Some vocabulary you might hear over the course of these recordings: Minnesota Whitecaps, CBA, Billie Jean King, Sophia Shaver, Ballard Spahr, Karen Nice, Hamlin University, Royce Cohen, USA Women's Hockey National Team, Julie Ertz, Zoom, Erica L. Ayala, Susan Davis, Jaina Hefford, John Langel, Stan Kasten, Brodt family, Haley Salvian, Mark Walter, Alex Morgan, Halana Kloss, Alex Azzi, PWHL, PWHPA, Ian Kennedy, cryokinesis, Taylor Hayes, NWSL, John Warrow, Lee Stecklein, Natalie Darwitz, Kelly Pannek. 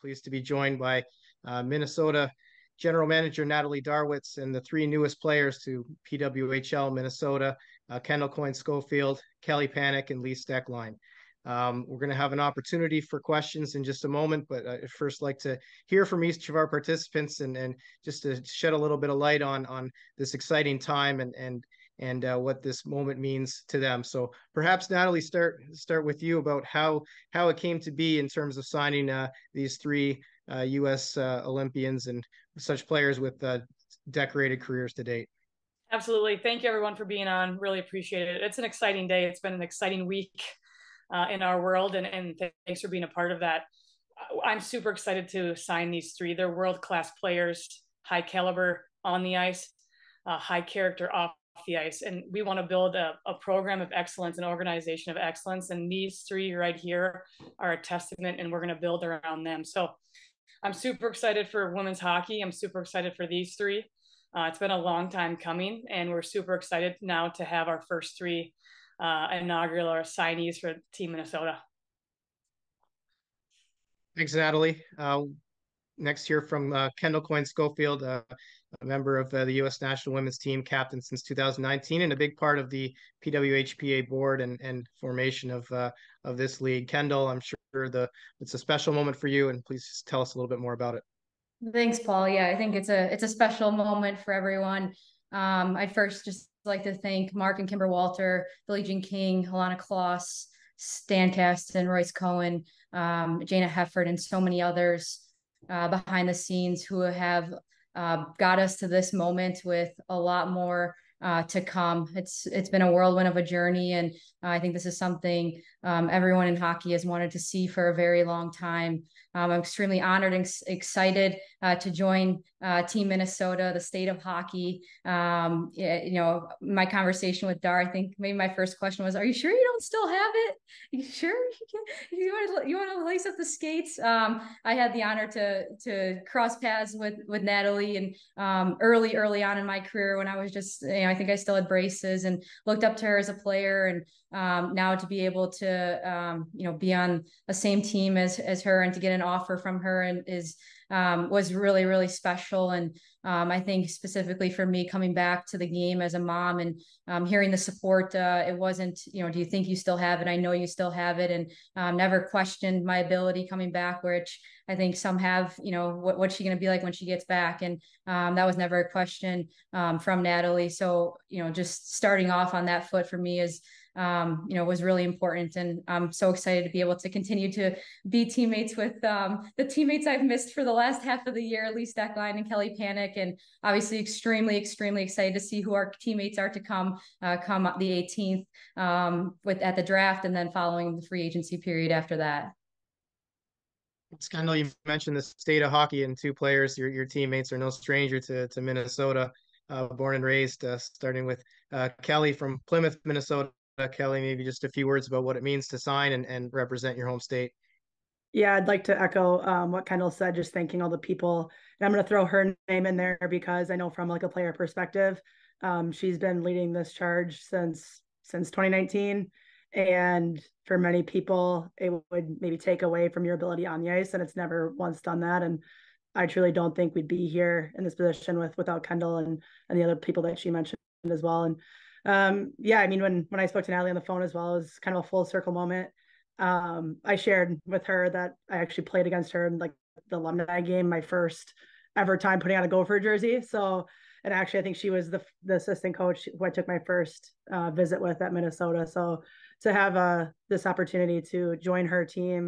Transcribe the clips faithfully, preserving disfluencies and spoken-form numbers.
pleased to be joined by uh, Minnesota General Manager Natalie Darwitz and the three newest players to P W H L Minnesota, uh, Kendall Coyne Schofield, Kelly Pannek, and Lee Stecklein. Um, we're going to have an opportunity for questions in just a moment, but I'd first like to hear from each of our participants and, and just to shed a little bit of light on, on this exciting time and, and, and uh, what this moment means to them. So perhaps, Natalie, start start with you about how, how it came to be in terms of signing uh, these three uh, U S uh, Olympians and such players with uh, decorated careers to date. Absolutely. Thank you, everyone, for being on. Really appreciate it. It's an exciting day. It's been an exciting week Uh, in our world, and, and thanks for being a part of that. I'm super excited to sign these three. They're world-class players, high caliber on the ice, uh, high character off the ice, and we want to build a, a program of excellence, an organization of excellence, and these three right here are a testament, and we're going to build around them. So I'm super excited for women's hockey. I'm super excited for these three. Uh, it's been a long time coming, and we're super excited now to have our first three Uh, inaugural or signees for Team Minnesota. Thanks, Natalie. Uh, next here from uh, Kendall Coyne Schofield, uh, a member of uh, the U S National Women's Team, captain since two thousand nineteen, and a big part of the P W H P A board and, and formation of uh, of this league. Kendall, I'm sure the it's a special moment for you, and please just tell us a little bit more about it. Thanks, Paul. Yeah, I think it's a it's a special moment for everyone. Um, I'd first just like to thank Mark and Kimber Walter, Billie Jean King, Halana Kloss, Stan Kasten, Royce Cohen, um, Jaina Hefford, and so many others uh, behind the scenes who have uh, got us to this moment with a lot more uh, to come. It's It's been a whirlwind of a journey, and uh, I think this is something um, everyone in hockey has wanted to see for a very long time. Um, I'm extremely honored and excited uh, to join uh, Team Minnesota, the state of hockey. Um, you know, my conversation with Dar, I think maybe my first question was, are you sure you don't still have it? You sure you, you want to you want to lace up the skates? Um, I had the honor to to cross paths with with Natalie and um, early, early on in my career when I was just, you know, I think I still had braces and looked up to her as a player. And um, now to be able to, um, you know, be on the same team as, as her and to get an offer from her and is um, was really, really special. And um, I think specifically for me coming back to the game as a mom and um, hearing the support, uh, it wasn't, you know, do you think you still have it? I know you still have it. And um, never questioned my ability coming back, which I think some have, you know, what, what's she going to be like when she gets back? And um, that was never a question um, from Natalie. So, you know, just starting off on that foot for me is, um, you know, was really important. And I'm so excited to be able to continue to be teammates with um, the teammates I've missed for the last half of the year, Lee Stecklein and Kelly Pannek, and obviously extremely, extremely excited to see who our teammates are to come, uh, come the eighteenth um, with at the draft and then following the free agency period after that. Kendall, you mentioned the state of hockey and two players, your, your teammates are no stranger to, to Minnesota, uh, born and raised, uh, starting with uh, Kelly from Plymouth, Minnesota. Uh, Kelly, maybe just a few words about what it means to sign and, and represent your home state. Yeah, I'd like to echo um, what Kendall said, just thanking all the people. And I'm going to throw her name in there because I know from like a player perspective, um, she's been leading this charge since since twenty nineteen. And for many people, it would maybe take away from your ability on the ice. And it's never once done that. And I truly don't think we'd be here in this position with without Kendall and, and the other people that she mentioned as well. And um yeah, I mean, when when I spoke to Natalie on the phone as well, it was kind of a full circle moment. um I shared with her that I actually played against her in like the alumni game, my first ever time putting on a Gopher jersey. So, and actually I think she was the, the assistant coach who I took my first uh visit with at Minnesota. So to have uh this opportunity to join her team,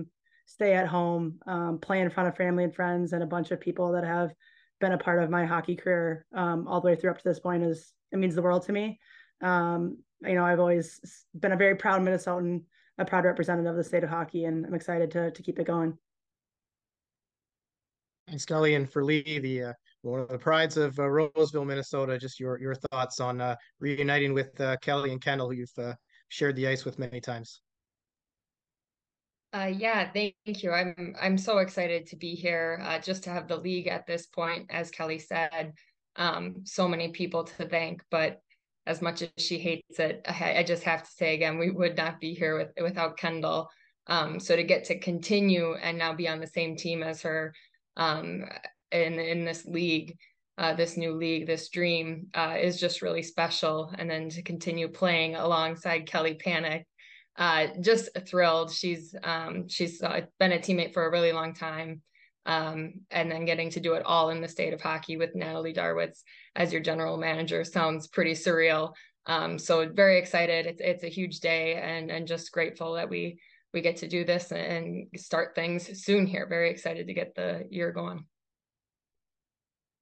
stay at home, um play in front of family and friends and a bunch of people that have been a part of my hockey career um all the way through up to this point, is it means the world to me. Um, you know, I've always been a very proud Minnesotan, a proud representative of the state of hockey, and I'm excited to to keep it going. Thanks, Kelly. And for Lee, the uh, one of the prides of uh, Roseville, Minnesota, just your your thoughts on uh, reuniting with uh, Kelly and Kendall, who you've uh, shared the ice with many times. Uh, yeah, thank you. I'm I'm so excited to be here, uh, just to have the league at this point, as Kelly said, um, so many people to thank, but as much as she hates it, I just have to say again, we would not be here with, without Kendall. Um, so to get to continue and now be on the same team as her um, in, in this league, uh, this new league, this dream uh, is just really special. And then to continue playing alongside Kelly Pannek, uh, just thrilled. She's um, she's uh, been a teammate for a really long time. Um, and then getting to do it all in the state of hockey with Natalie Darwitz as your general manager sounds pretty surreal. Um, so very excited. It's, it's a huge day, and, and just grateful that we, we get to do this and start things soon here. Very excited to get the year going.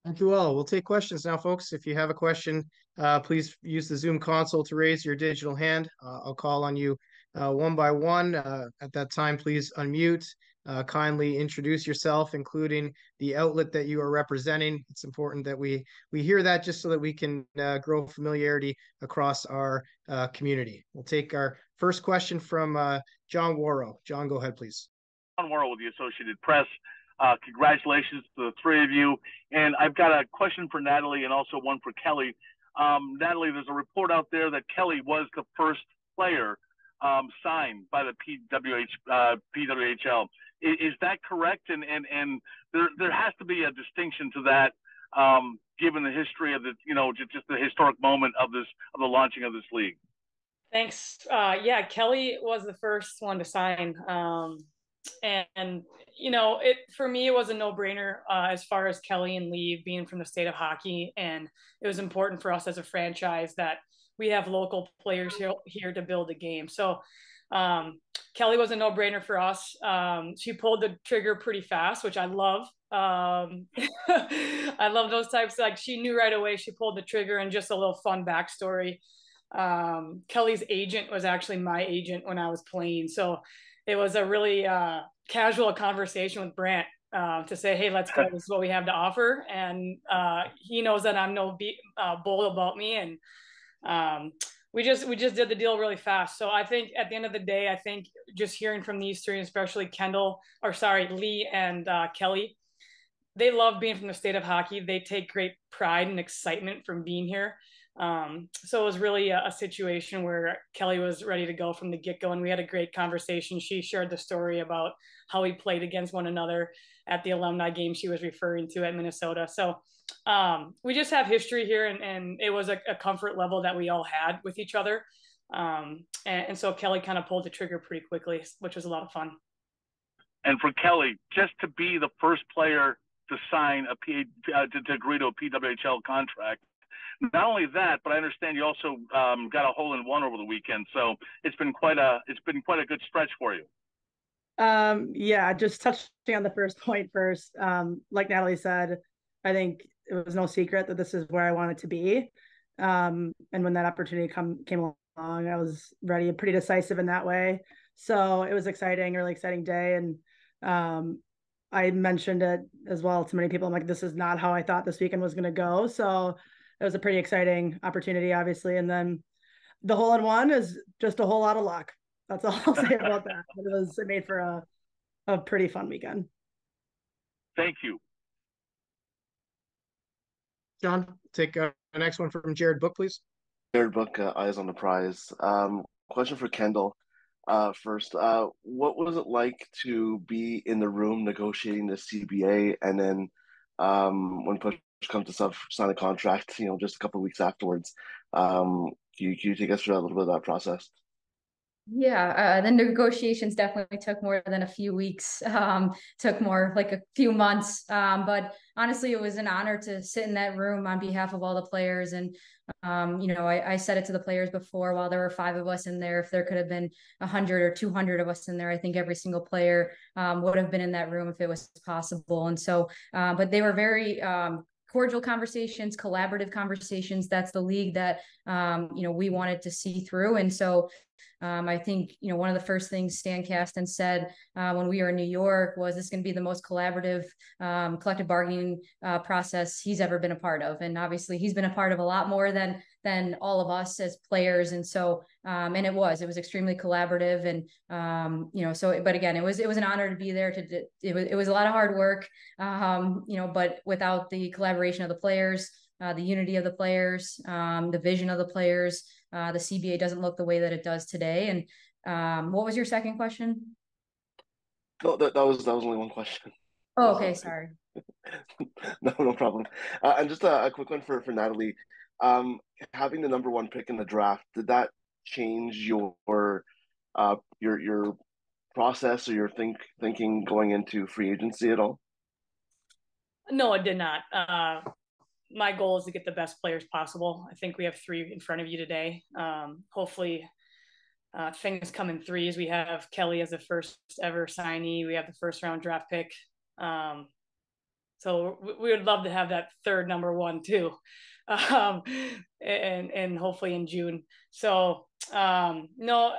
Thank you all. We'll take questions now, folks. If you have a question, uh, please use the Zoom console to raise your digital hand. Uh, I'll call on you uh, one by one. Uh, at that time, please unmute. Uh, kindly introduce yourself, including the outlet that you are representing. It's important that we we hear that, just so that we can uh, grow familiarity across our uh, community. We'll take our first question from uh, John Warrow. John, go ahead, please. John Warrow with the Associated Press. Uh, congratulations to the three of you. And I've got a question for Natalie and also one for Kelly. Um, Natalie, there's a report out there that Kelly was the first player um, signed by the P W H, uh, P W H L. Is that correct? And and and there there has to be a distinction to that, um, given the history of the you know just, just the historic moment of this of the launching of this league. Thanks. Uh, yeah, Kelly was the first one to sign, um, and, and you know it for me it was a no brainer uh, as far as Kelly and Lee being from the state of hockey, and it was important for us as a franchise that we have local players here here to build a game. So. Um, Kelly was a no-brainer for us. Um, she pulled the trigger pretty fast, which I love. Um, I love those types. Like, she knew right away she pulled the trigger. And just a little fun backstory. Um, Kelly's agent was actually my agent when I was playing. So it was a really, uh, casual conversation with Brant, uh, to say, hey, let's go. This is what we have to offer. And, uh, he knows that I'm no be- uh, bold about me. And, um, We just we just did the deal really fast. So I think at the end of the day, I think just hearing from these three, especially Kendall, or sorry, Lee and uh, Kelly, they love being from the state of hockey. They take great pride and excitement from being here. Um, so it was really a, a situation where Kelly was ready to go from the get-go, and we had a great conversation. She shared the story about how we played against one another at the alumni game she was referring to at Minnesota. So um, we just have history here, and, and it was a, a comfort level that we all had with each other. Um, and, and so Kelly kind of pulled the trigger pretty quickly, which was a lot of fun. And for Kelly, just to be the first player to sign a P, uh, to, to agree to a P W H L contract. Not only that, but I understand you also um, got a hole in one over the weekend. So it's been quite a it's been quite a good stretch for you. Um, yeah, just touching on the first point first, um, like Natalie said, I think it was no secret that this is where I wanted to be. Um, and when that opportunity come, came along, I was ready, pretty decisive in that way. So it was exciting, really exciting day. And um, I mentioned it as well to many people. I'm like, this is not how I thought this weekend was going to go. So it was a pretty exciting opportunity, obviously. And then the hole in one is just a whole lot of luck. That's all I'll say about that. It was it made for a, a pretty fun weekend. Thank you. John, take uh, the next one from Jared Book, please. Jared Book, uh, Eyes on the Prize. Um, question for Kendall uh, first. Uh, what was it like to be in the room negotiating the C B A, and then um, when push comes to stuff, sign a contract, you know, just a couple of weeks afterwards? Um, can, you, can you take us through a little bit of that process? Yeah, uh, the negotiations definitely took more than a few weeks, um, took more like a few months. Um, but honestly, it was an honor to sit in that room on behalf of all the players. And, um, you know, I, I said it to the players before, while there were five of us in there, if there could have been one hundred or two hundred of us in there, I think every single player um, would have been in that room if it was possible. And so, uh, but they were very um, cordial conversations, collaborative conversations. That's the league that, um, you know, we wanted to see through. And so, Um, I think, you know, one of the first things Stan Kasten said uh, when we were in New York was, this is going to be the most collaborative um, collective bargaining uh, process he's ever been a part of. And obviously he's been a part of a lot more than than all of us as players. And so um, and it was it was extremely collaborative. And, um, you know, so but again, it was it was an honor to be there. To it was, it was a lot of hard work, um, you know, but without the collaboration of the players, Uh, the unity of the players, um, the vision of the players, uh, the C B A doesn't look the way that it does today. And um, what was your second question? No, that, that was that was only one question. Oh, okay, sorry. No, no problem. Uh, and just a, a quick one for for Natalie. Um, having the number one pick in the draft, did that change your uh your your process or your think thinking going into free agency at all? No, it did not. Uh, my goal is to get the best players possible. I think we have three in front of you today. Um, hopefully. Uh, things come in threes. We have Kelly as the first ever signee. We have the first round draft pick. Um, so we, we would love to have that third number one too. Um, and, and hopefully in June. So um, no,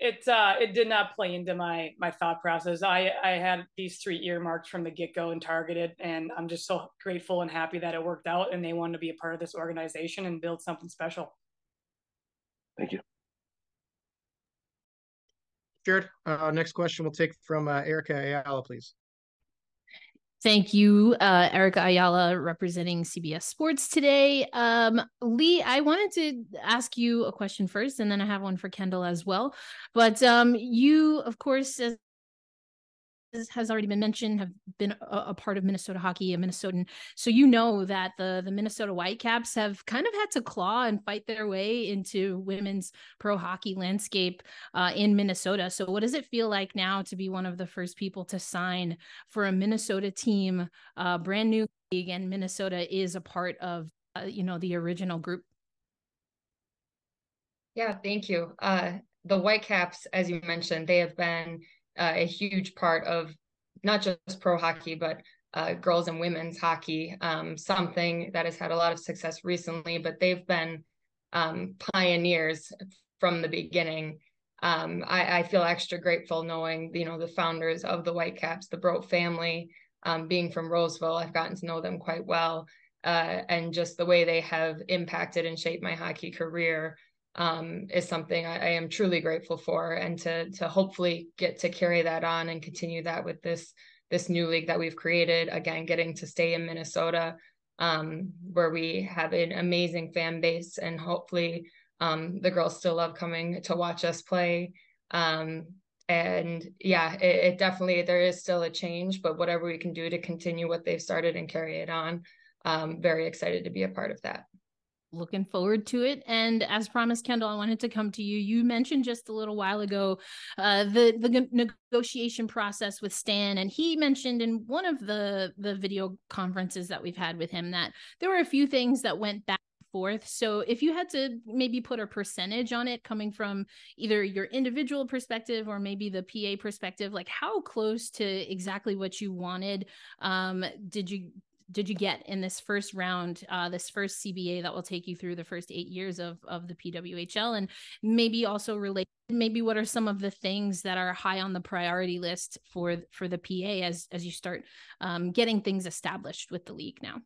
it, uh, it did not play into my, my thought process. I, I had these three earmarks from the get-go and targeted, and I'm just so grateful and happy that it worked out and they wanted to be a part of this organization and build something special. Thank you. Jared, uh, next question we'll take from uh, Erica Ayala, please. Thank you, uh, Erica Ayala, representing C B S Sports today. Um, Lee, I wanted to ask you a question first, and then I have one for Kendall as well. But um, you, of course, as has already been mentioned, have been a, a part of Minnesota hockey, a Minnesotan. So you know that the, the Minnesota Whitecaps have kind of had to claw and fight their way into women's pro hockey landscape uh, in Minnesota. So what does it feel like now to be one of the first people to sign for a Minnesota team, uh, brand new league, and Minnesota is a part of, uh, you know, the original group? Yeah, thank you. Uh, the Whitecaps, as you mentioned, they have been Uh, a huge part of not just pro hockey, but uh, girls and women's hockey, um, something that has had a lot of success recently, but they've been um, pioneers from the beginning. Um, I, I feel extra grateful knowing, you know, the founders of the Whitecaps, the Brodt family, um, being from Roseville. I've gotten to know them quite well, uh, and just the way they have impacted and shaped my hockey career um is something I, I am truly grateful for, and to to hopefully get to carry that on and continue that with this this new league that we've created, again getting to stay in Minnesota, um where we have an amazing fan base, and hopefully um the girls still love coming to watch us play. Um and yeah, it, it definitely, there is still a change, but whatever we can do to continue what they've started and carry it on, um very excited to be a part of that. Looking forward to it. And as promised, Kendall, I wanted to come to you. You mentioned just a little while ago uh, the the negotiation process with Stan, and he mentioned in one of the the video conferences that we've had with him that there were a few things that went back and forth. So if you had to maybe put a percentage on it, coming from either your individual perspective or maybe the P A perspective, like how close to exactly what you wanted um, did you did you get in this first round, uh, this first C B A that will take you through the first eight years of, of the P W H L? And maybe also related, maybe what are some of the things that are high on the priority list for, for the P A as, as you start um, getting things established with the league now?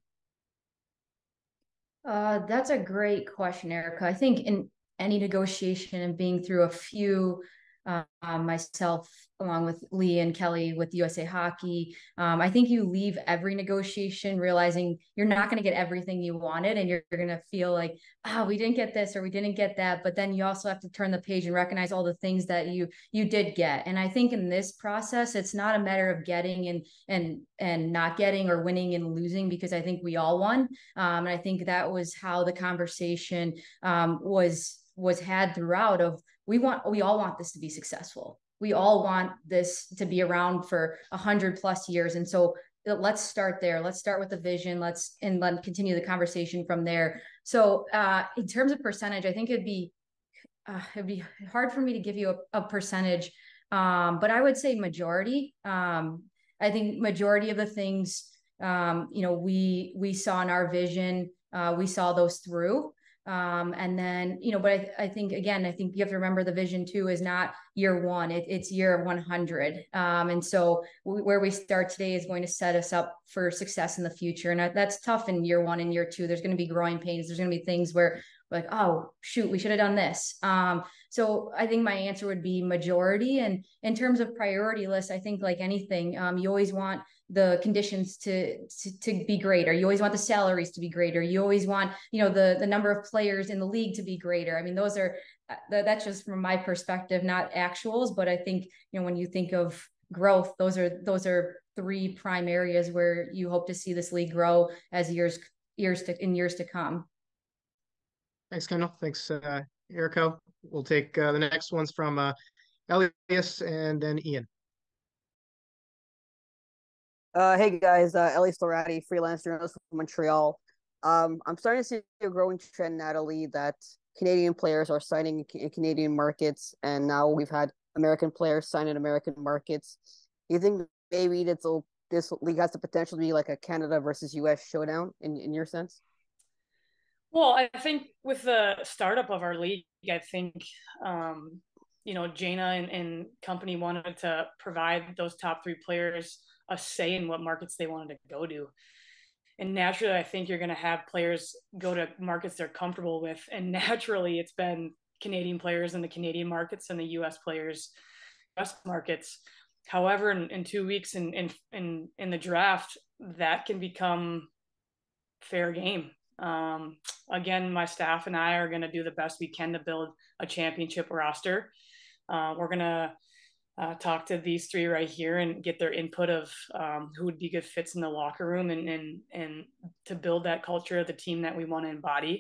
Uh, that's a great question, Erica. I think in any negotiation and being through a few, Uh, myself, along with Lee and Kelly with U S A Hockey, um, I think you leave every negotiation realizing you're not going to get everything you wanted, and you're, you're going to feel like, ah, oh, we didn't get this or we didn't get that. But then you also have to turn the page and recognize all the things that you you did get. And I think in this process, it's not a matter of getting and and and not getting or winning and losing, because I think we all won. Um, and I think that was how the conversation um, was was had throughout of, We want, we all want this to be successful. We all want this to be around for a hundred plus years. And so let's start there. Let's start with the vision. Let's, and let continue the conversation from there. So uh, in terms of percentage, I think it'd be, uh, it'd be hard for me to give you a, a percentage, um, but I would say majority. Um, I think majority of the things, um, you know, we, we saw in our vision, uh, we saw those through. Um, and then, you know, but I, I think, again, I think you have to remember the vision too is not year one, it, it's year one hundred. Um, and so we, where we start today is going to set us up for success in the future. And I, that's tough in year one and year two. There's going to be growing pains. There's going to be things where like, oh, shoot, we should have done this. Um, so I think my answer would be majority. And in terms of priority list, I think like anything, um, you always want the conditions to, to, to be greater. You always want the salaries to be greater. You always want, you know, the, the number of players in the league to be greater. I mean, those are, that's just from my perspective, not actuals, but I think, you know, when you think of growth. Those are those are three prime areas where you hope to see this league grow as years years to in years to come. Thanks, Kendall. Thanks, uh, Erico. We'll take uh, the next ones from uh, Elias and then Ian. Uh, hey guys, uh, Ellie Storati, freelance journalist from Montreal. Um, I'm starting to see a growing trend, Natalie, that Canadian players are signing in Canadian markets, and now we've had American players sign in American markets. Do you think maybe that's all, this league has the potential to be like a Canada versus U S showdown in, in your sense? Well, I think with the startup of our league, I think, um, you know, Jaina and, and company wanted to provide those top three players a say in what markets they wanted to go to. And naturally, I think you're going to have players go to markets they're comfortable with. And naturally, it's been Canadian players in the Canadian markets and the U S players, U S markets. However, in, in two weeks in, in, in, in the draft, that can become fair game. Um, again, my staff and I are going to do the best we can to build a championship roster. Uh, we're going to Uh, talk to these three right here and get their input of um, who would be good fits in the locker room and and and to build that culture of the team that we want to embody.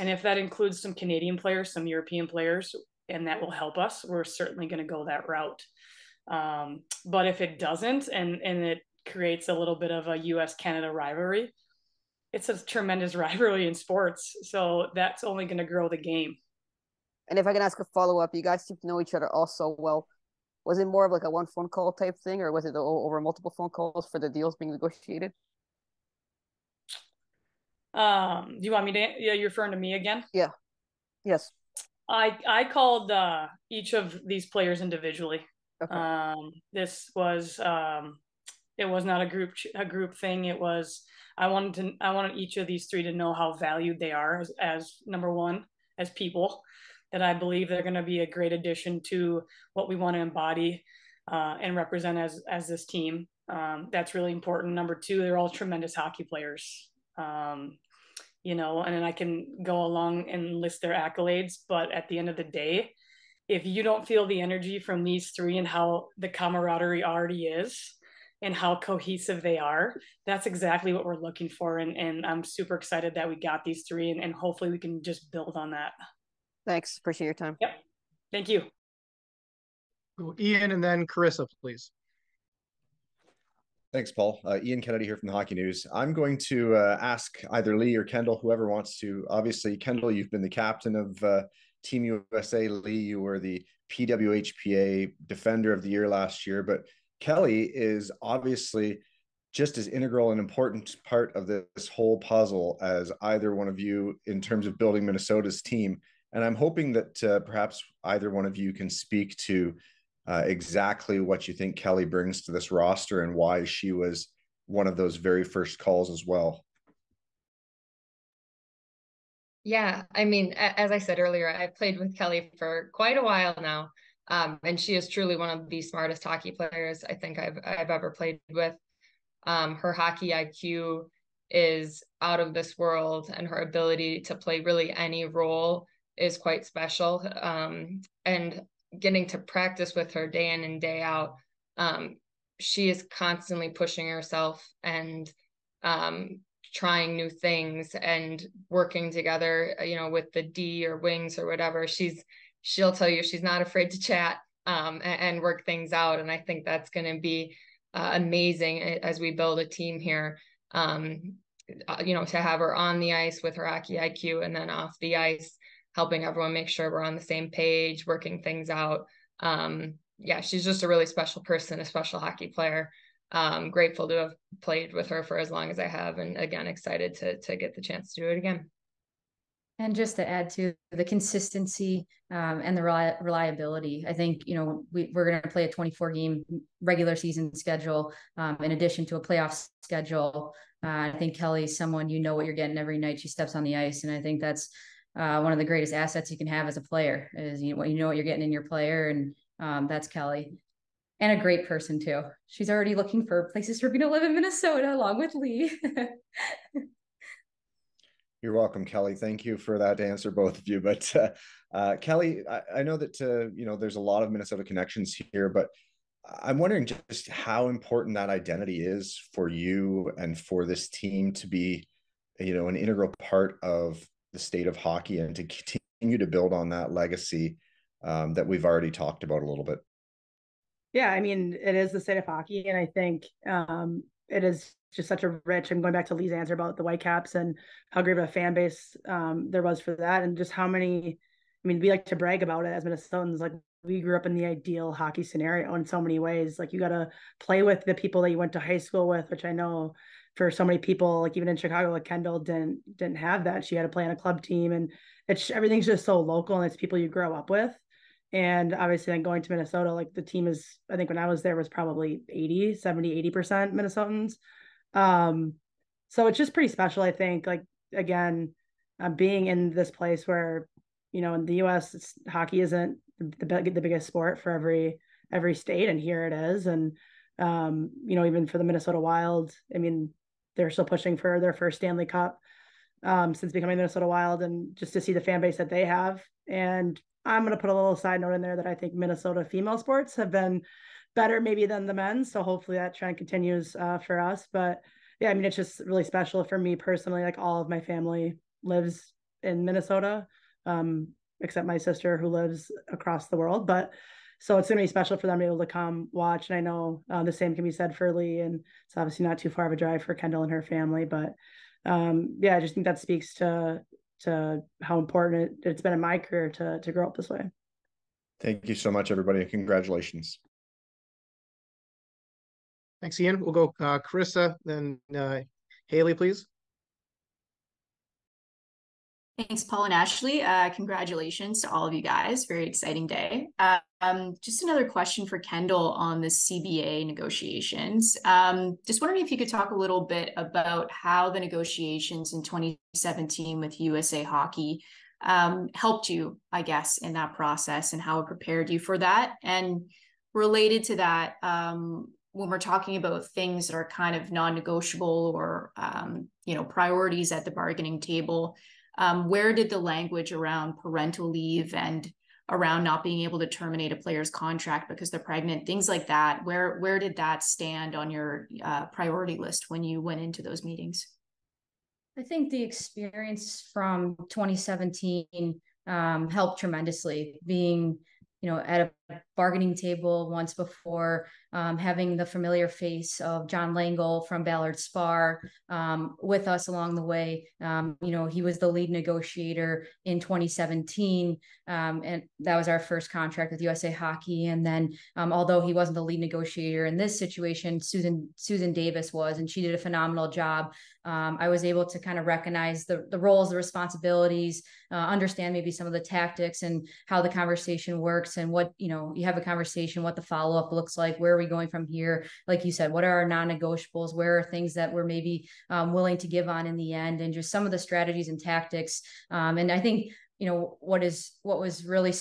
And if that includes some Canadian players, some European players, and that will help us, we're certainly going to go that route. Um, but if it doesn't and and it creates a little bit of a U S Canada rivalry, it's a tremendous rivalry in sports. So that's only going to grow the game. And if I can ask a follow-up, you guys seem to know each other also well. Was it more of like a one phone call type thing, or was it over multiple phone calls for the deals being negotiated? Um, do you want me to, yeah, you're referring to me again? Yeah. Yes. I, I called uh, each of these players individually. Okay. Um, this was, um, it was not a group, a group thing. It was, I wanted to, I wanted each of these three to know how valued they are as, as number one, as people. That I believe they're going to be a great addition to what we want to embody uh, and represent as as this team. Um, that's really important. Number two, they're all tremendous hockey players, um, you know, and then I can go along and list their accolades. But at the end of the day, if you don't feel the energy from these three and how the camaraderie already is and how cohesive they are, that's exactly what we're looking for. And, and I'm super excited that we got these three, and, and hopefully we can just build on that. Thanks. Appreciate your time. Yep. Thank you. Ian and then Carissa, please. Thanks, Paul. Uh, Ian Kennedy here from the Hockey News. I'm going to uh, ask either Lee or Kendall, whoever wants to. Obviously, Kendall, you've been the captain of uh, Team U S A. Lee, you were the P W H P A Defender of the Year last year. But Kelly is obviously just as integral and important part of this whole puzzle as either one of you in terms of building Minnesota's team. And I'm hoping that uh, perhaps either one of you can speak to uh, exactly what you think Kelly brings to this roster and why she was one of those very first calls as well. Yeah, I mean, as I said earlier, I played with Kelly for quite a while now, um, and she is truly one of the smartest hockey players I think I've, I've ever played with. Um, her hockey I Q is out of this world, and her ability to play really any role is quite special, um, and getting to practice with her day in and day out, um, she is constantly pushing herself and um, trying new things and working together, you know, with the D or wings or whatever. She's she'll tell you she's not afraid to chat um, and, and work things out, and I think that's going to be uh, amazing as we build a team here. Um, you know, to have her on the ice with her hockey I Q and then off the ice, helping everyone make sure we're on the same page, working things out. Um, yeah, she's just a really special person, a special hockey player. Um, grateful to have played with her for as long as I have. And again, excited to, to get the chance to do it again. And just to add to the consistency um, and the reli- reliability, I think, you know, we, we're going to play a twenty-four game regular season schedule um, in addition to a playoff schedule. Uh, I think Kelly's someone, you know what you're getting every night she steps on the ice. And I think that's, Uh, one of the greatest assets you can have as a player is, you know, you know what you're getting in your player, and um, that's Kelly. And a great person too. She's already looking for places for me to live in Minnesota along with Lee. You're welcome, Kelly. Thank you for that answer, both of you. But uh, uh, Kelly, I, I know that, uh, you know, there's a lot of Minnesota connections here, but I'm wondering just how important that identity is for you and for this team to be, you know, an integral part of the state of hockey and to continue to build on that legacy um, that we've already talked about a little bit. Yeah, I mean, it is the state of hockey. And I think um, it is just such a rich, I'm going back to Lee's answer about the Whitecaps and how great of a fan base um, there was for that. And just how many, I mean, we like to brag about it as Minnesotans, like, we grew up in the ideal hockey scenario in so many ways. Like, you got to play with the people that you went to high school with, which I know for so many people, like even in Chicago, like Kendall didn't, didn't have that. She had to play on a club team, and it's, everything's just so local, and it's people you grow up with. And obviously then going to Minnesota, like the team is, I think when I was there was probably eighty, seventy, eighty percent Minnesotans. Um, so it's just pretty special. I think, like, again, uh, being in this place where, you know, in the U S it's, hockey isn't the big, the biggest sport for every, every state. And here it is. And, um, you know, even for the Minnesota Wild, I mean, they're still pushing for their first Stanley Cup um, since becoming Minnesota Wild, and just to see the fan base that they have. And I'm going to put a little side note in there that I think Minnesota female sports have been better maybe than the men's. So hopefully that trend continues uh, for us, but yeah, I mean, it's just really special for me personally. Like, all of my family lives in Minnesota. Um, except my sister who lives across the world. But so it's going to be special for them to be able to come watch. And I know uh, the same can be said for Lee, and it's obviously not too far of a drive for Kendall and her family, but um, yeah, I just think that speaks to, to how important it, it's been in my career to, to grow up this way. Thank you so much, everybody. Congratulations. Thanks, Ian. We'll go uh, Carissa, then uh, Haley, please. Thanks, Paul and Ashley. Uh, congratulations to all of you guys. Very exciting day. Um, just another question for Kendall on the C B A negotiations. Um, just wondering if you could talk a little bit about how the negotiations in twenty seventeen with U S A Hockey um, helped you, I guess, in that process, and how it prepared you for that. And related to that, um, when we're talking about things that are kind of non-negotiable or, um, you know, priorities at the bargaining table, Um, where did the language around parental leave and around not being able to terminate a player's contract because they're pregnant, things like that, where where did that stand on your uh, priority list when you went into those meetings? I think the experience from twenty seventeen um, helped tremendously. Being, you know, at a bargaining table once before, um, having the familiar face of John Langel from Ballard Spahr um, with us along the way. Um, you know, he was the lead negotiator in twenty seventeen, um, and that was our first contract with U S A Hockey. And then, um, although he wasn't the lead negotiator in this situation, Susan Susan Davis was, and she did a phenomenal job. Um, I was able to kind of recognize the, the roles, the responsibilities, uh, understand maybe some of the tactics and how the conversation works, and what, you know, you have a conversation, what the follow-up looks like, where are we going from here? Like you said, what are our non-negotiables? Where are things that we're maybe um, willing to give on in the end, and just some of the strategies and tactics. Um, and I think, you know, what is, what was really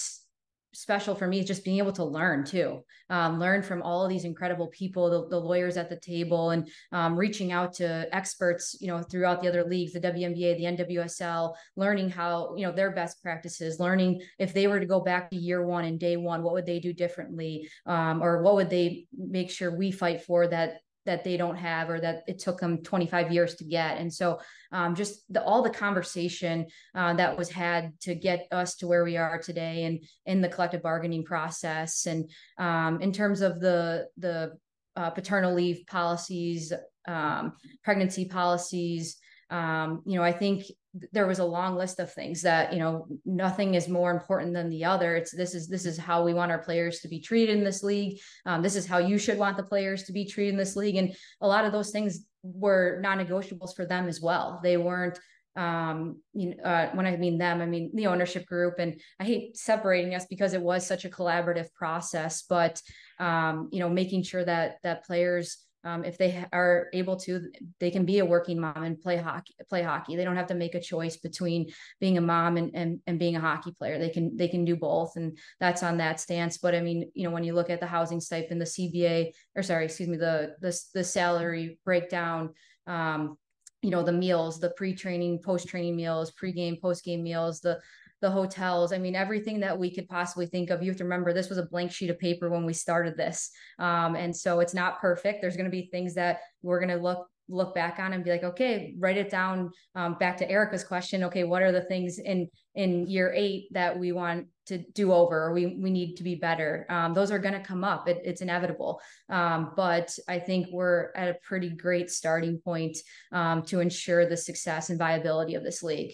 special for me is just being able to learn too, um, learn from all of these incredible people, the, the lawyers at the table, and um, reaching out to experts, you know, throughout the other leagues, the W N B A, the N W S L, learning how, you know, their best practices, learning if they were to go back to year one and day one, what would they do differently? Um, or what would they make sure we fight for that, that they don't have, or that it took them twenty-five years to get. And so um, just the, all the conversation uh, that was had to get us to where we are today, and in the collective bargaining process. And um, in terms of the, the uh, paternal leave policies, um, pregnancy policies, um, you know, I think there was a long list of things that, you know, nothing is more important than the other. It's, this is, this is how we want our players to be treated in this league. Um, this is how you should want the players to be treated in this league. And a lot of those things were non-negotiables for them as well. They weren't, um, you know, uh, when I mean them, I mean the ownership group, and I hate separating us because it was such a collaborative process, but, um, you know, making sure that, that players, Um, if they are able to, they can be a working mom and play hockey, play hockey. They don't have to make a choice between being a mom and, and, and being a hockey player. They can, they can do both. And that's on that stance. But I mean, you know, when you look at the housing stipend, the C B A, or sorry, excuse me, the, the, the salary breakdown, um, you know, the meals, the pre-training, post-training meals, pre-game, post-game meals, the, the hotels. I mean, everything that we could possibly think of. You have to remember, this was a blank sheet of paper when we started this. Um, and so it's not perfect. There's going to be things that we're going to look look back on and be like, okay, write it down. Um, back to Erica's question. Okay, what are the things in, in year eight that we want to do over, or we, we need to be better? Um, those are going to come up. It, it's inevitable. Um, but I think we're at a pretty great starting point um, to ensure the success and viability of this league.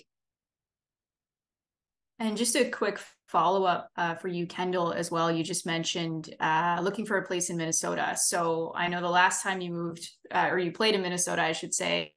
And just a quick follow-up uh, for you, Kendall, as well. You just mentioned uh, looking for a place in Minnesota. So I know the last time you moved uh, or you played in Minnesota, I should say,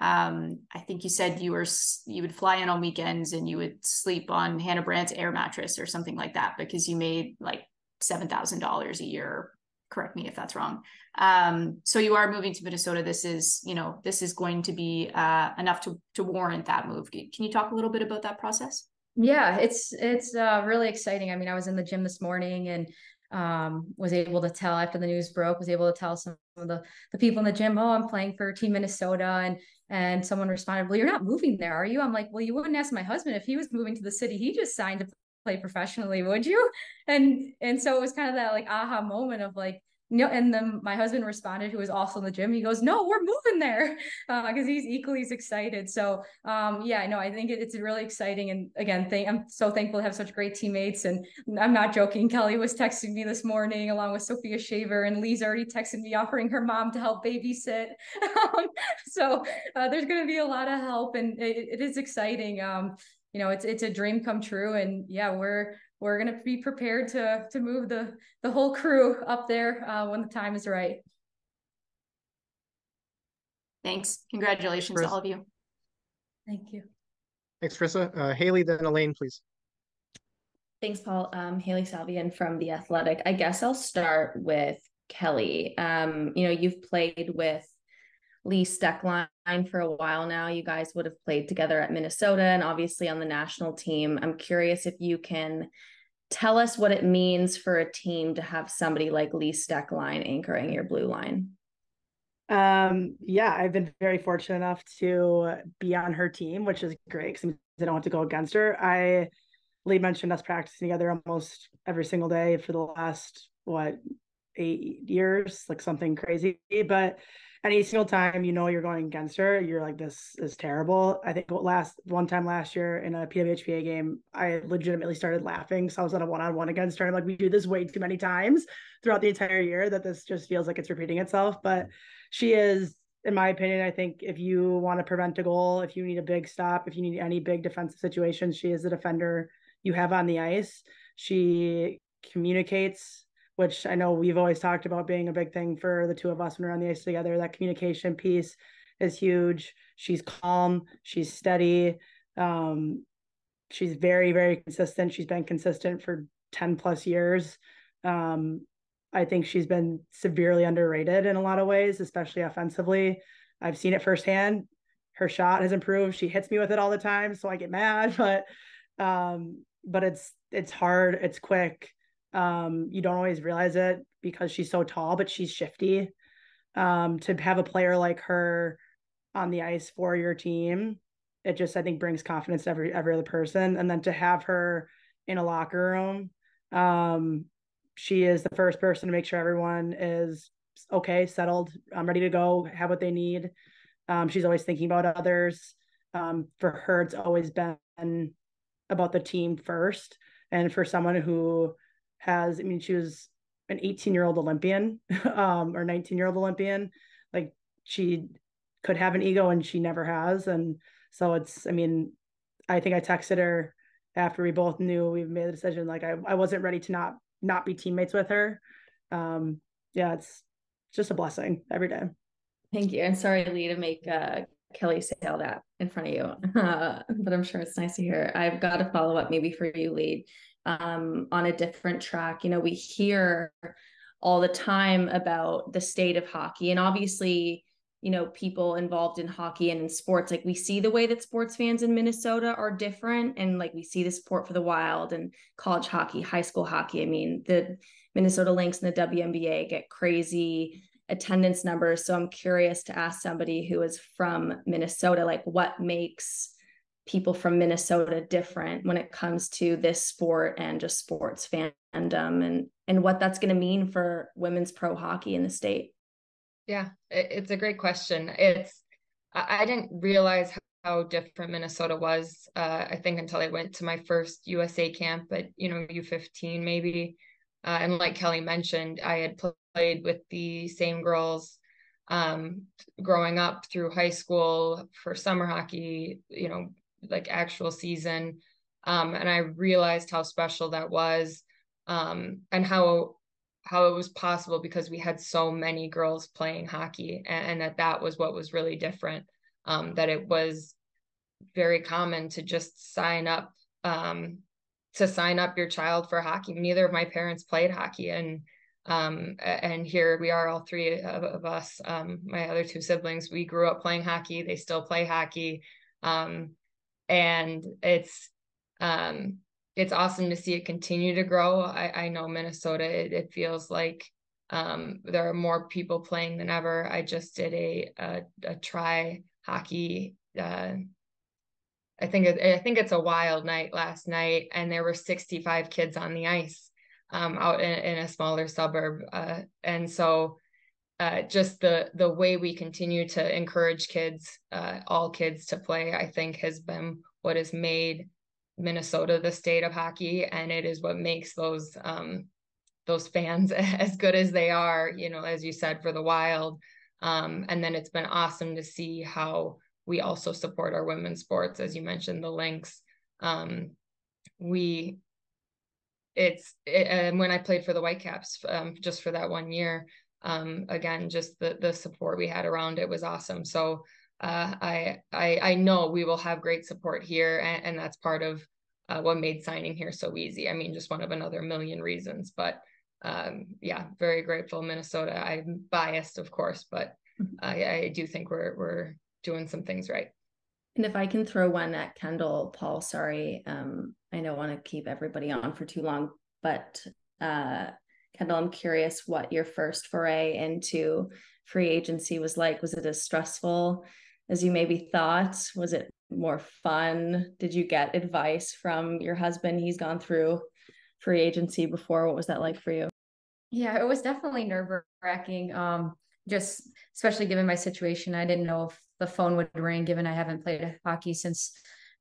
um, I think you said you were you would fly in on weekends and you would sleep on Hannah Brandt's air mattress or something like that because you made like seven thousand dollars a year. Correct me if that's wrong. Um, so you are moving to Minnesota. This is, you know, this is going to be uh, enough to to warrant that move. Can you talk a little bit about that process? Yeah, it's it's uh, really exciting. I mean, I was in the gym this morning and um, was able to tell after the news broke, was able to tell some of the, the people in the gym, oh, I'm playing for Team Minnesota. And and someone responded, well, you're not moving there, are you? I'm like, well, you wouldn't ask my husband if he was moving to the city he just signed to play professionally, would you? And and so it was kind of that like aha moment of like, no, and then my husband responded, who was also in the gym. He goes, no, we're moving there because uh, he's equally as excited. So, um, yeah, no, I think it, it's really exciting. And again, thank, I'm so thankful to have such great teammates. And I'm not joking. Kelly was texting me this morning along with Sophia Shaver, and Lee's already texted me offering her mom to help babysit. um, so uh, there's going to be a lot of help, and it, it is exciting. Um, you know, it's it's a dream come true. And yeah, we're we're going to be prepared to, to move the, the whole crew up there uh, when the time is right. Thanks. Congratulations, Chris, to all of you. Thank you. Thanks, Krissa. Uh, Haley, then Elaine, please. Thanks, Paul. Um, Haley Salvian from The Athletic. I guess I'll start with Kelly. Um, you know, you've played with Lee Stecklein for a while now. You guys would have played together at Minnesota and obviously on the national team. I'm curious if you can tell us what it means for a team to have somebody like Lee Stecklein anchoring your blue line. Um, yeah, I've been very fortunate enough to be on her team, which is great because I don't have to go against her. I, Lee mentioned us practicing together almost every single day for the last, what, eight years, like something crazy. But any single time, you know, you're going against her, you're like, this is terrible. I think last one time last year in a P W H P A game, I legitimately started laughing. So I was on a one-on-one against her. I'm like, we do this way too many times throughout the entire year that this just feels like it's repeating itself. But she is, in my opinion, I think if you want to prevent a goal, if you need a big stop, if you need any big defensive situation, she is the defender you have on the ice. She communicates, which I know we've always talked about being a big thing for the two of us when we're on the ice together. That communication piece is huge. She's calm. She's steady. Um, she's very, very consistent. She's been consistent for ten plus years. Um, I think she's been severely underrated in a lot of ways, especially offensively. I've seen it firsthand. Her shot has improved. She hits me with it all the time, so I get mad, but, um, but it's, it's hard. It's quick. Um, you don't always realize it because she's so tall, but she's shifty. Um, to have a player like her on the ice for your team, it just, I think, brings confidence to every, every other person. And then to have her in a locker room, um, she is the first person to make sure everyone is okay, settled, I'm ready to go, have what they need. Um, she's always thinking about others. Um, for her, it's always been about the team first. And for someone who has, I mean, she was an eighteen-year-old Olympian um, or nineteen-year-old Olympian. Like, she could have an ego and she never has. And so it's, I mean, I think I texted her after we both knew we made the decision. Like, I, I wasn't ready to not, not be teammates with her. Um, yeah, it's just a blessing every day. Thank you. And sorry, Lee, to make uh, Kelly say all that in front of you, uh, but I'm sure it's nice to hear. I've got a follow-up maybe for you, Lee. Um, on a different track, you know, we hear all the time about the state of hockey, and obviously, you know, people involved in hockey and in sports, like, we see the way that sports fans in Minnesota are different, and like, we see the support for the Wild and college hockey, high school hockey. I mean, the Minnesota Lynx and the W N B A get crazy attendance numbers. So I'm curious to ask somebody who is from Minnesota, like, what makes people from Minnesota different when it comes to this sport and just sports fandom and, and what that's going to mean for women's pro hockey in the state? Yeah, it's a great question. It's, I didn't realize how different Minnesota was, uh, I think, until I went to my first U S A camp at, you know, U fifteen maybe. Uh, and like Kelly mentioned, I had played with the same girls um, growing up through high school for summer hockey, you know, like actual season. Um, and I realized how special that was, um, and how how it was possible because we had so many girls playing hockey, and, and that that was what was really different, um, that it was very common to just sign up um to sign up your child for hockey. Neither of my parents played hockey. And, um, and here we are, all three of, of us, um, my other two siblings, we grew up playing hockey. They still play hockey. Um, and it's, um, it's awesome to see it continue to grow. I, I know Minnesota, it, it feels like, um, there are more people playing than ever. I just did a, a, a try hockey, uh, I think I think it's a wild night last night, and there were sixty-five kids on the ice um, out in, in a smaller suburb. Uh, and so uh, just the the way we continue to encourage kids, uh, all kids to play, I think has been what has made Minnesota the state of hockey. And it is what makes those um, those fans as good as they are, you know, as you said, for the Wild. Um, and then it's been awesome to see how we also support our women's sports, as you mentioned, the Lynx. Um, we, it's, it, and when I played for the Whitecaps, um, just for that one year, um, again, just the the support we had around it was awesome. So uh, I, I I know we will have great support here, and, and that's part of uh, what made signing here so easy. I mean, just one of another million reasons, but um, yeah, very grateful, Minnesota. I'm biased, of course, but I, I do think we're we're doing some things right. And if I can throw one at Kendall, Paul, sorry, um, I don't want to keep everybody on for too long, but uh, Kendall, I'm curious what your first foray into free agency was like. Was it as stressful as you maybe thought? Was it more fun? Did you get advice from your husband? He's gone through free agency before. What was that like for you? Yeah, it was definitely nerve-wracking. Um, just especially given my situation, I didn't know if the phone would ring, given I haven't played hockey since,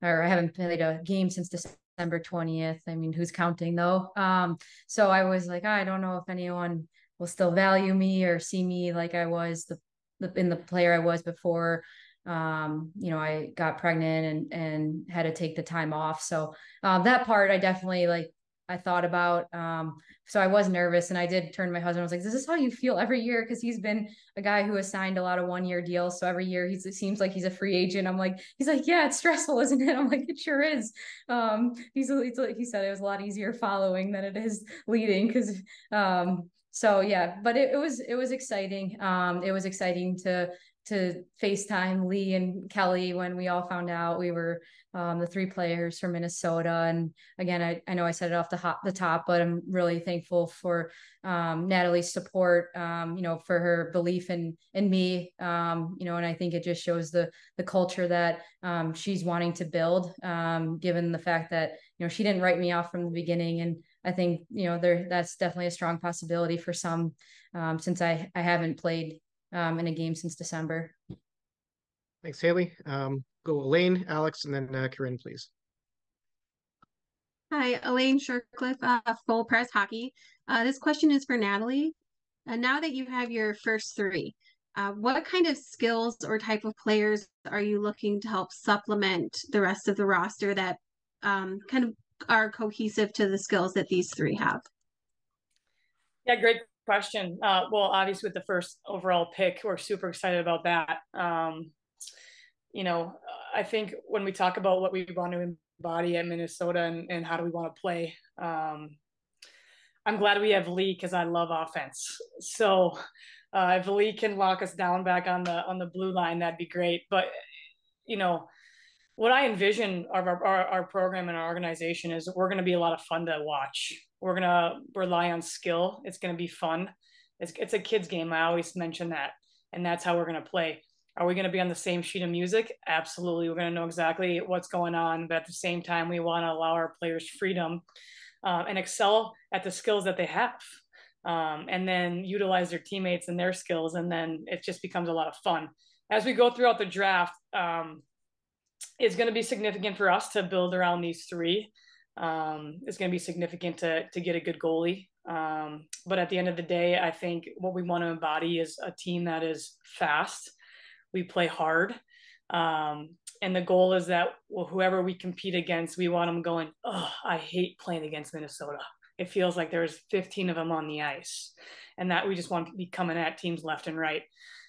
or I haven't played a game since December twentieth. I mean, who's counting though? Um, so I was like, oh, I don't know if anyone will still value me or see me like I was the, the in the player I was before. Um, you know, I got pregnant and and had to take the time off. So um, that part I definitely like I thought about. Um, so I was nervous, and I did turn to my husband. I was like, this is how you feel every year. Cause he's been a guy who has signed a lot of one-year deals. So every year he's, it seems like he's a free agent. I'm like, he's like, yeah, it's stressful, isn't it? I'm like, it sure is. Um, he's, it's, he said it was a lot easier following than it is leading. Cause, um, so yeah, but it, it was, it was exciting. Um, it was exciting to, to FaceTime Lee and Kelly when we all found out we were um, the three players from Minnesota. And again, I, I know I said it off the, hot, the top, but I'm really thankful for um, Natalie's support, um, you know, for her belief in, in me, um, you know, and I think it just shows the, the culture that um, she's wanting to build, um, given the fact that, you know, she didn't write me off from the beginning. And I think, you know, there, that's definitely a strong possibility for some, um, since I, I haven't played Um, in a game since December. Thanks, Haley. Um, go Elaine, Alex, and then uh, Corinne, please. Hi, Elaine Shortcliffe uh, of Full Press Hockey. Uh, this question is for Natalie. Uh, now that you have your first three, uh, what kind of skills or type of players are you looking to help supplement the rest of the roster that um, kind of are cohesive to the skills that these three have? Yeah, great question. Uh, well, obviously with the first overall pick, we're super excited about that. Um, you know, I think when we talk about what we want to embody at Minnesota and, and how do we want to play, um, I'm glad we have Lee because I love offense. So uh, if Lee can lock us down back on the on the blue line, that'd be great. But you know, what I envision of our, our, our program and our organization is we're going to be a lot of fun to watch. We're going to rely on skill. It's going to be fun. It's, it's a kid's game. I always mention that. And that's how we're going to play. Are we going to be on the same sheet of music? Absolutely. We're going to know exactly what's going on, but at the same time, we want to allow our players freedom uh, and excel at the skills that they have, um, and then utilize their teammates and their skills. And then it just becomes a lot of fun. As we go throughout the draft, um, it's going to be significant for us to build around these three. Um, it's going to be significant to, to get a good goalie. Um, but at the end of the day, I think what we want to embody is a team that is fast. We play hard. Um, and the goal is that well, whoever we compete against, we want them going, oh, I hate playing against Minnesota. It feels like there's fifteen of them on the ice, and that we just want to be coming at teams left and right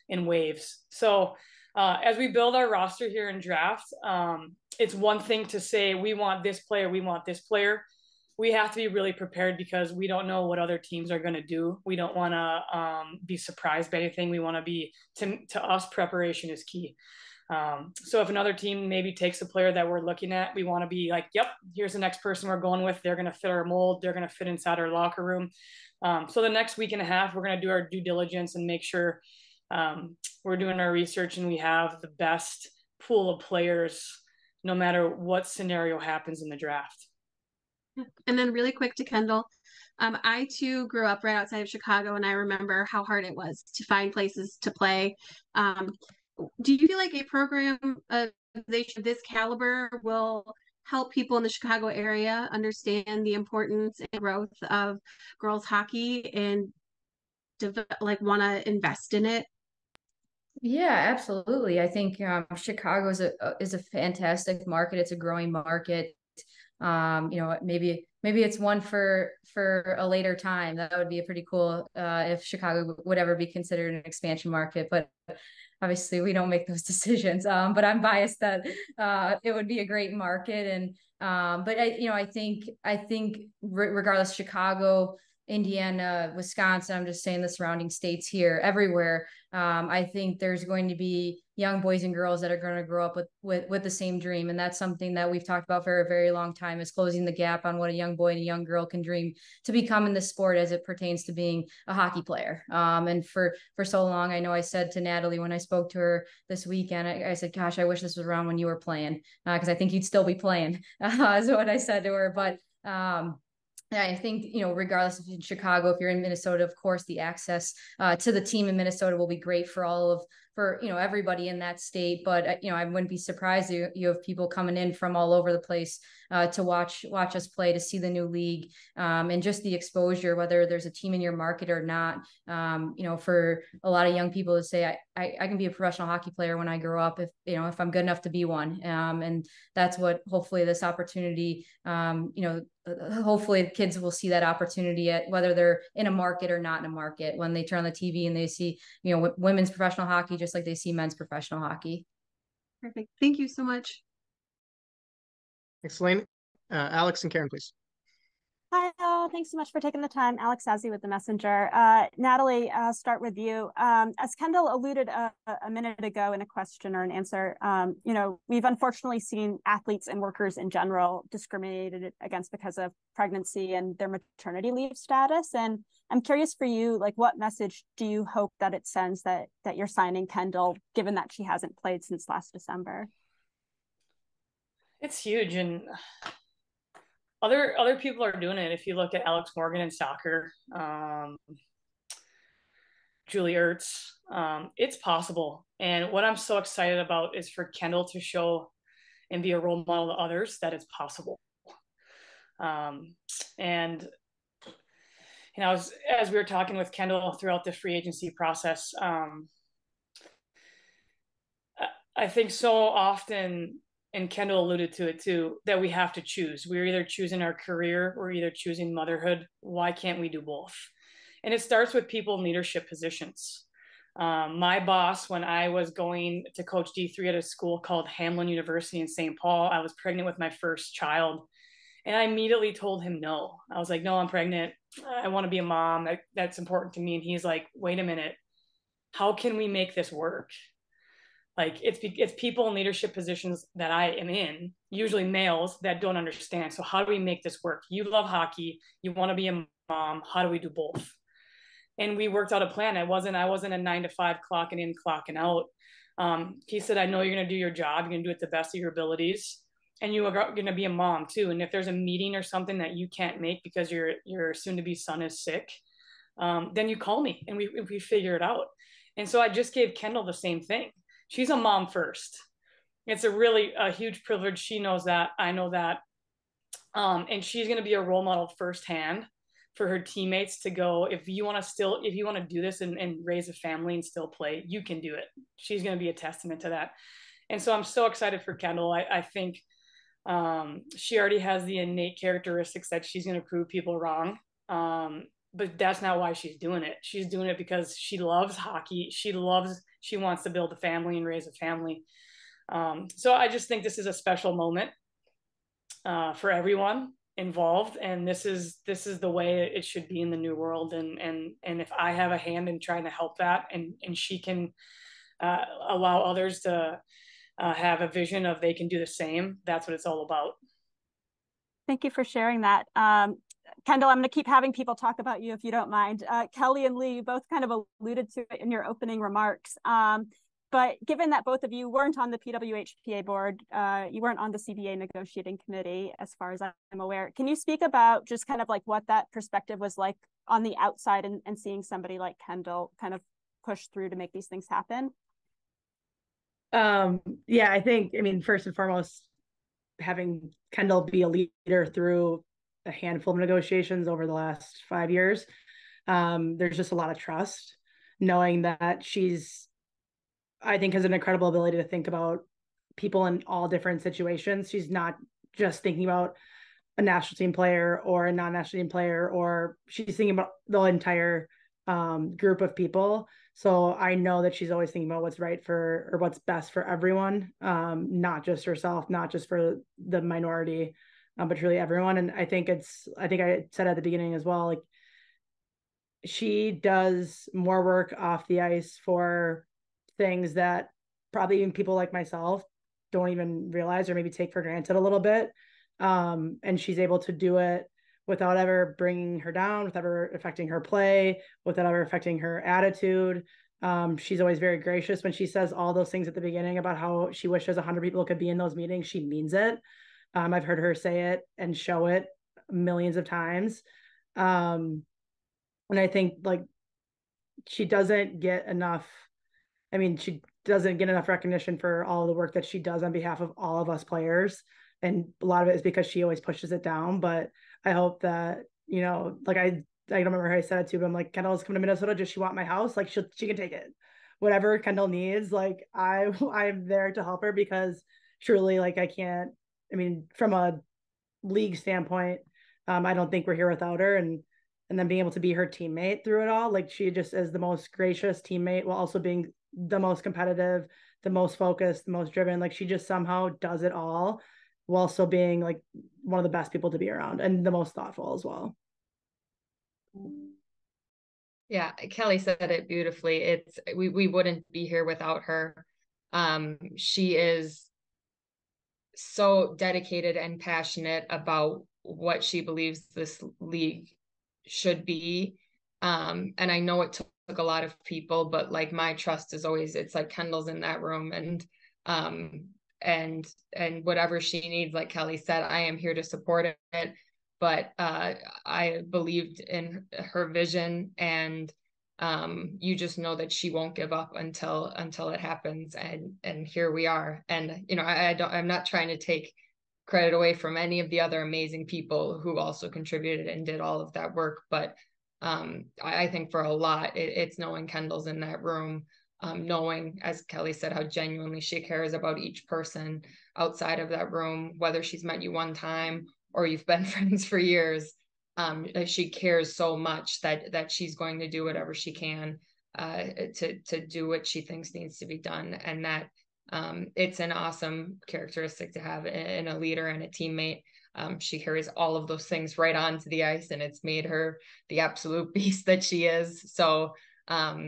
in waves. So uh, as we build our roster here in draft, um, it's one thing to say, we want this player, we want this player. We have to be really prepared because we don't know what other teams are going to do. We don't want to um, be surprised by anything. We want to be, to, to us, preparation is key. Um, so if another team maybe takes a player that we're looking at, we want to be like, yep, here's the next person we're going with. They're going to fit our mold. They're going to fit inside our locker room. Um, so the next week and a half, we're going to do our due diligence and make sure um, we're doing our research and we have the best pool of players, no matter what scenario happens in the draft. And then really quick to Kendall, um, I too grew up right outside of Chicago, and I remember how hard it was to find places to play. Um, do you feel like a program of this caliber will help people in the Chicago area understand the importance and growth of girls hockey and dev- like want to invest in it? Yeah, absolutely. I think um, Chicago is a, is a fantastic market. It's a growing market. Um, you know, maybe, maybe it's one for, for a later time. That would be a pretty cool, uh, if Chicago would ever be considered an expansion market, but obviously we don't make those decisions. Um, but I'm biased that, uh, it would be a great market. And, um, but I, you know, I think, I think re- regardless, Chicago, Indiana, Wisconsin, I'm just saying the surrounding states here, everywhere. Um, I think there's going to be young boys and girls that are going to grow up with, with, with the same dream. And that's something that we've talked about for a very long time, is closing the gap on what a young boy and a young girl can dream to become in this sport as it pertains to being a hockey player. Um, and for, for so long, I know I said to Natalie, when I spoke to her this weekend, I, I said, gosh, I wish this was around when you were playing, uh, cause I think you'd still be playing, uh, is what I said to her. But, um, I think, you know, regardless of in Chicago, if you're in Minnesota, of course, the access uh, to the team in Minnesota will be great for all of, for, you know, everybody in that state. But, uh, you know, I wouldn't be surprised you, you have people coming in from all over the place uh, to watch, watch us play, to see the new league, um, and just the exposure, whether there's a team in your market or not. Um, you know, for a lot of young people to say, I, I, I can be a professional hockey player when I grow up, if, you know, if I'm good enough to be one. Um, and that's what hopefully this opportunity, um, you know, hopefully kids will see that opportunity at whether they're in a market or not in a market, when they turn on the T V and they see, you know, women's professional hockey, just like they see men's professional hockey. Perfect. Thank you so much. Thanks, Elaine. Uh, Alex and Karen, please. Hi, all. Thanks so much for taking the time. Alex Azzi with The Messenger. Uh, Natalie, I'll start with you. Um, as Kendall alluded a, a minute ago in a question or an answer, um, you know, we've unfortunately seen athletes and workers in general discriminated against because of pregnancy and their maternity leave status. And I'm curious for you, like, what message do you hope that it sends that that you're signing Kendall, given that she hasn't played since last December? It's huge, and Other other people are doing it. If you look at Alex Morgan in soccer, um, Julie Ertz, um, it's possible. And what I'm so excited about is for Kendall to show and be a role model to others that it's possible. Um, and you know, as, as we were talking with Kendall throughout the free agency process, um, I, I think so often, and Kendall alluded to it too, that we have to choose. We're either choosing our career, we're either choosing motherhood. Why can't we do both? And it starts with people in leadership positions. Um, my boss, when I was going to coach D three at a school called Hamlin University in Saint Paul, I was pregnant with my first child, and I immediately told him no. I was like, no, I'm pregnant. I want to be a mom. That, that's important to me. And he's like, wait a minute, how can we make this work? Like, it's, it's people in leadership positions that I am in, usually males, that don't understand. So how do we make this work? You love hockey. You want to be a mom. How do we do both? And we worked out a plan. I wasn't, I wasn't a nine to five clocking in, clocking out. Um, he said, I know you're going to do your job. You're going to do it the best of your abilities. And you are going to be a mom too. And if there's a meeting or something that you can't make because your your soon to be son is sick, um, then you call me and we, we figure it out. And so I just gave Kendall the same thing. She's a mom first. It's a really a huge privilege. She knows that. I know that. Um, and she's going to be a role model firsthand for her teammates to go, if you want to still, if you want to do this and, and raise a family and still play, you can do it. She's going to be a testament to that. And so I'm so excited for Kendall. I, I think um, she already has the innate characteristics that she's going to prove people wrong. Um, but that's not why she's doing it. She's doing it because she loves hockey. She loves, she wants to build a family and raise a family. Um, so I just think this is a special moment uh, for everyone involved, and this is this is the way it should be in the new world, and and and if I have a hand in trying to help that, and and she can uh, allow others to uh, have a vision of they can do the same, that's what it's all about. Thank you for sharing that. um Kendall, I'm going to keep having people talk about you if you don't mind. uh Kelly and Lee, you both kind of alluded to it in your opening remarks, um but given that both of you weren't on the P W H P A board, uh, you weren't on the C B A negotiating committee, as far as I'm aware, can you speak about just kind of like what that perspective was like on the outside, and, and seeing somebody like Kendall kind of push through to make these things happen? Um, yeah, I think, I mean, first and foremost, having Kendall be a leader through a handful of negotiations over the last five years, um, there's just a lot of trust, knowing that she's, I think, has an incredible ability to think about people in all different situations. She's not just thinking about a national team player or a non-national team player, or she's thinking about the entire um, group of people. So I know that she's always thinking about what's right for, or what's best for everyone, um, not just herself, not just for the minority, um, but truly everyone. And I think it's, I think I said at the beginning as well, like, she does more work off the ice for things that probably even people like myself don't even realize, or maybe take for granted a little bit. Um, and she's able to do it without ever bringing her down, without ever affecting her play, without ever affecting her attitude. Um, she's always very gracious when she says all those things at the beginning about how she wishes a hundred people could be in those meetings. She means it. Um, I've heard her say it and show it millions of times. Um, and I think, like, she doesn't get enough, I mean, she doesn't get enough recognition for all the work that she does on behalf of all of us players. And a lot of it is because she always pushes it down. But I hope that, you know, like I, I don't remember how I said it too, but I'm like, Kendall's coming to Minnesota. Does she want my house? Like, she she can take it. Whatever Kendall needs, like, I, I'm there to help her, because truly, like, I can't, I mean, from a league standpoint, um, I don't think we're here without her. And and then being able to be her teammate through it all, like, she just is the most gracious teammate, while also being the most competitive, the most focused, the most driven. Like, she just somehow does it all while still being, like, one of the best people to be around, and the most thoughtful as well. Yeah, Kelly said it beautifully. It's, we, we wouldn't be here without her. Um, she is so dedicated and passionate about what she believes this league should be. Um, and I know it took a lot of people, but, like, my trust is always, it's like Kendall's in that room, and um and and whatever she needs, like Kelly said, I am here to support it. But uh I believed in her vision, and um you just know that she won't give up until until it happens, and and here we are. And, you know, I, I don't I'm not trying to take credit away from any of the other amazing people who also contributed and did all of that work, but Um, I, I think for a lot, it, it's knowing Kendall's in that room, um, knowing, as Kelly said, how genuinely she cares about each person outside of that room, whether she's met you one time or you've been friends for years. Um, she cares so much that that she's going to do whatever she can uh, to to do what she thinks needs to be done, and that um, it's an awesome characteristic to have in a leader and a teammate. Um, she carries all of those things right onto the ice, and it's made her the absolute beast that she is. So um,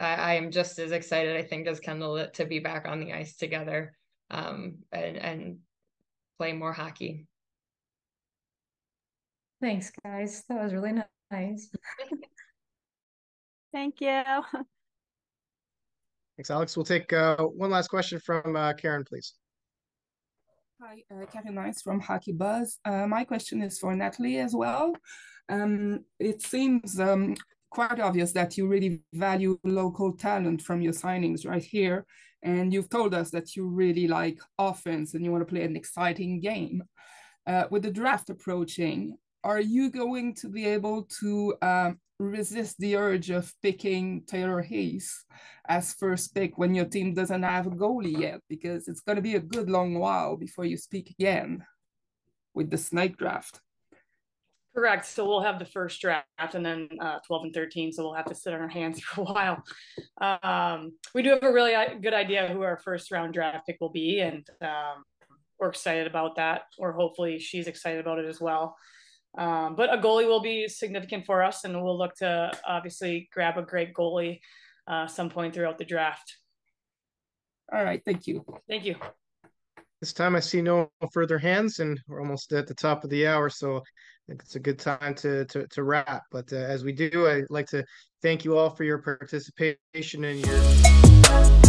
I, I am just as excited, I think, as Kendall, to be back on the ice together um, and, and play more hockey. Thanks, guys. That was really nice. Thank you. Thanks, Alex. We'll take uh, one last question from uh, Karen, please. Hi, uh, Karen Nice from Hockey Buzz. Uh, my question is for Natalie as well. Um, it seems um, quite obvious that you really value local talent from your signings right here. And you've told us that you really like offense and you want to play an exciting game. Uh, with the draft approaching, are you going to be able to uh, resist the urge of picking Taylor Hayes as first pick when your team doesn't have a goalie yet? Because it's going to be a good long while before you speak again with the snake draft. Correct. So we'll have the first draft and then uh, twelve and thirteen. So we'll have to sit on our hands for a while. Um, we do have a really good idea who our first round draft pick will be. And um, we're excited about that, or hopefully she's excited about it as well. Um, but a goalie will be significant for us, and we'll look to obviously grab a great goalie uh, some point throughout the draft. All right. Thank you. Thank you. This time I see no further hands, and we're almost at the top of the hour, so I think it's a good time to, to, to wrap. But uh, as we do, I'd like to thank you all for your participation and your